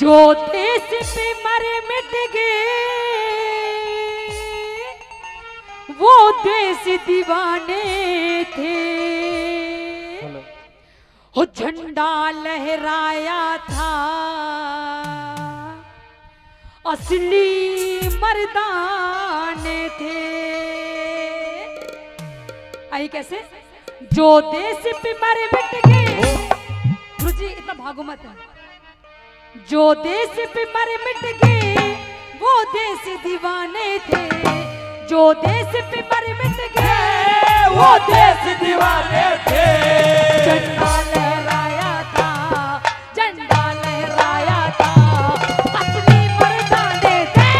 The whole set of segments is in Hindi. जो देश पे मरे मिट गए वो देश दीवाने थे। वो झंडा लहराया था असली मर्दाने थे। आई कैसे जो देश पे मरे मिट गए। गुरु जी इतना भागो मत है। जो देश पे मरे मिट गए वो देश दीवाने थे। जो देश पे मरे मिट गए वो देश दीवाने थे। झंडा लहराया था, झंडा लहराया था, असली मर्दाने थे।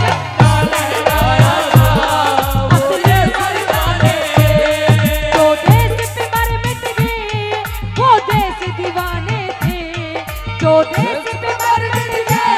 झंडा लहराया था, असली मर्दाने थे। जो देश पे मरे मिट गए वो देश दीवाने थे। जो दूसरी बात में क्या बता दिया।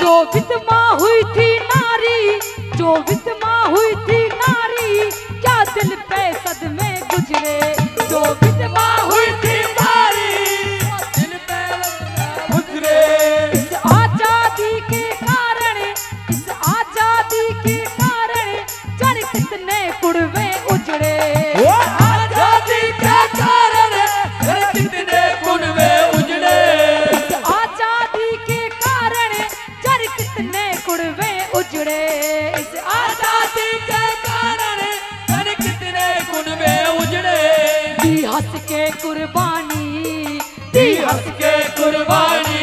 जो विधवा हुई थी नारी, जो विधवा हुई थी नारी, क्या दिल पे सदमे गुजरे। जो विधवा हुई थी नारी, दिल पे गुजरे। इस आजादी के कारण, इस आजादी के कितने कुड़वे उजड़े। आजादी के कारण कितने कुड़वे उजड़े। आजादी के कारण जर कितने कुड़वे उजड़े। इस आजादी के कारण जर कितने कुड़वे उजड़े। दी हंस के कुर्बानी, दी हंस के कुर्बानी।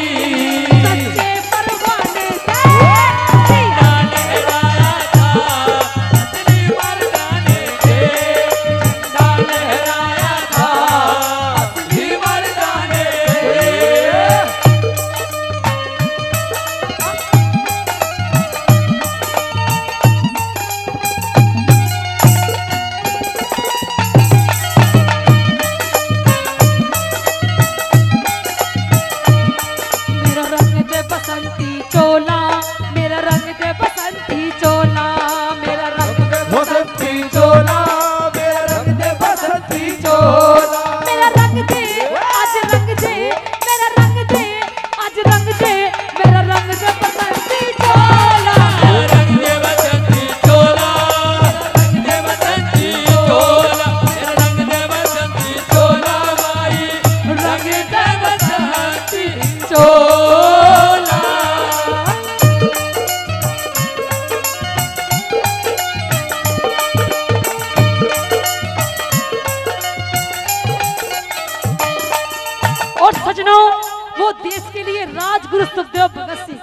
वो देश के लिए राजगुरु सुखदेव भगत सिंह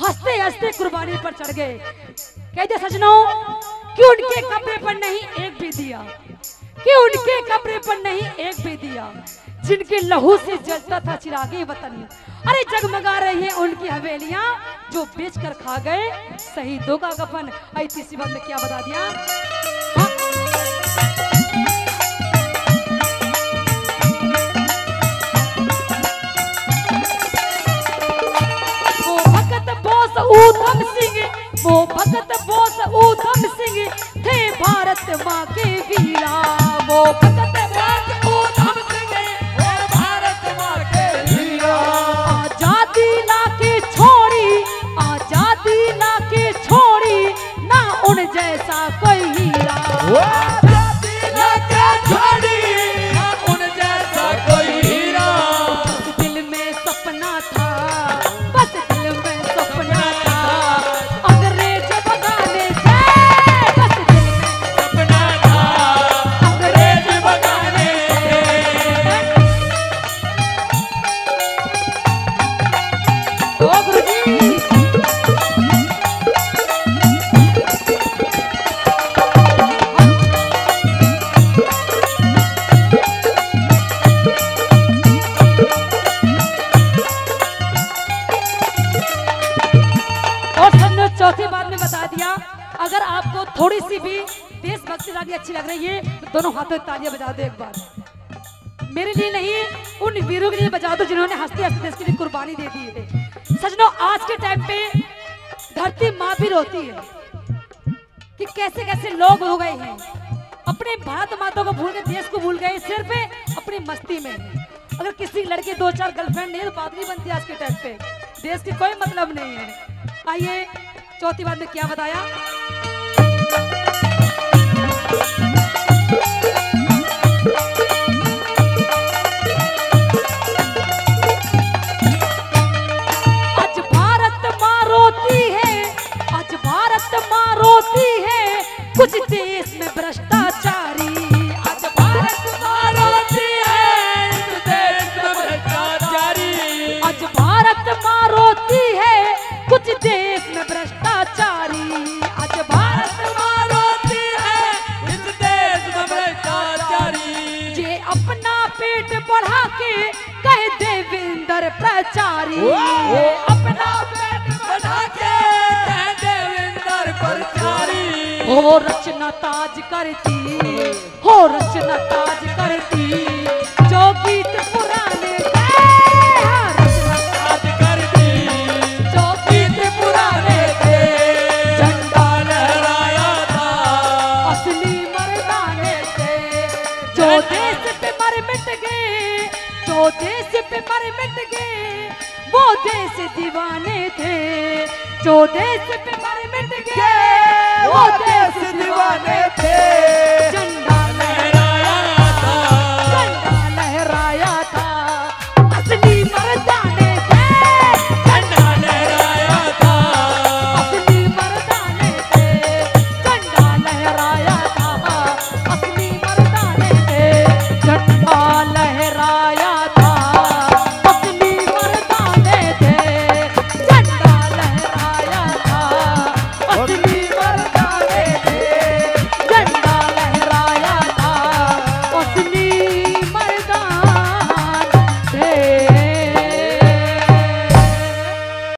हंसते हंसते कुर्बानी पर चढ़ गए। कहते सजनों कि उनके कब्र पर नहीं एक भी दिया, कि उनके कब्र पर नहीं एक भी दिया, जिनके लहू से जलता था चिरागे वतन। अरे जगमगा रही है उनकी हवेलियां जो बेचकर खा गए शहीदों का कफन। ऐसी बात में क्या बता दिया। वो भगत बोस ऊधम सिंह, वो भगत बोस ऊधम सिंह थे भारत माँ के वीरा। वो भगत थोड़ी सी भी देशभक्ति लागी अच्छी लग रही है तो दोनों हाथों तालियां बजा दो एक बार। मेरे लिए नहीं, उन वीरों के लिए बजा दो जिन्होंने हंसते हंसते देश के लिए कुर्बानी दे दी है। सजनों आज के टाइम पे धरती माँ भी रोती है कि कैसे कैसे लोग हो गए हैं, अपने भारत माता को भूल गए, देश को भूल गए, सिर्फ अपनी मस्ती में। अगर किसी लड़के दो चार गर्लफ्रेंड नहीं तो बात नहीं बनती आज के टाइम पे, देश की कोई मतलब नहीं है। आइए चौथी बात में क्या बताया। कुछ देश में भ्रष्टाचारी, आज भारत माँ रोती है, कुछ देश में भ्रष्टाचारी, आज भारत माँ रोती है, कुछ देश में भ्रष्टाचारी, आज भारत माँ रोती है, इस देश में भ्रष्टाचारी। जे अपना पेट बढ़ा के कह देवेंद्र प्रचारी, अपना पेट बढ़ा के कह देवेंद्र प्रचारी। हो रचना ताज करती, हो रचना ताज करती, जो गीत पुराने थे, रचना ताज करती, जो गीत पुराने थे, झंडा लहराया था असली मर्दाने थे। जो देश पे मर मिट गए, जो देश पे मर मिट गए, वो देश दीवाने थे, जो देश पे मर मिट गए, वो